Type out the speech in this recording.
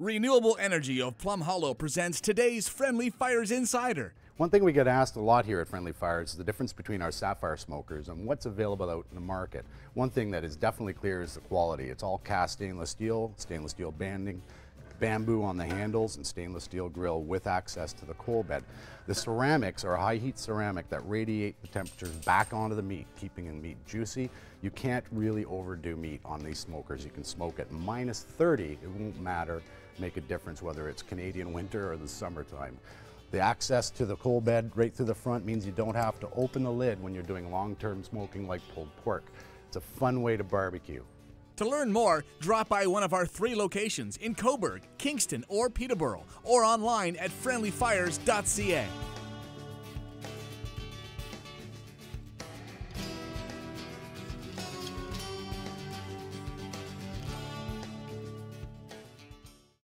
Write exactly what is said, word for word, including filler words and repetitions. Renewable Energy of Plum Hollow presents today's Friendly Fires Insider. One thing we get asked a lot here at Friendly Fires is the difference between our Saffire smokers and what's available out in the market. One thing that is definitely clear is the quality. It's all cast stainless steel, stainless steel banding, bamboo on the handles, and stainless steel grill with access to the coal bed. The ceramics are high heat ceramic that radiate the temperatures back onto the meat, keeping the meat juicy. You can't really overdo meat on these smokers. You can smoke at minus thirty, it won't matter, make a difference whether it's Canadian winter or the summertime. The access to the coal bed right through the front means you don't have to open the lid when you're doing long-term smoking like pulled pork. It's a fun way to barbecue. To learn more, drop by one of our three locations in Cobourg, Kingston, or Peterborough, or online at friendly fires dot c a.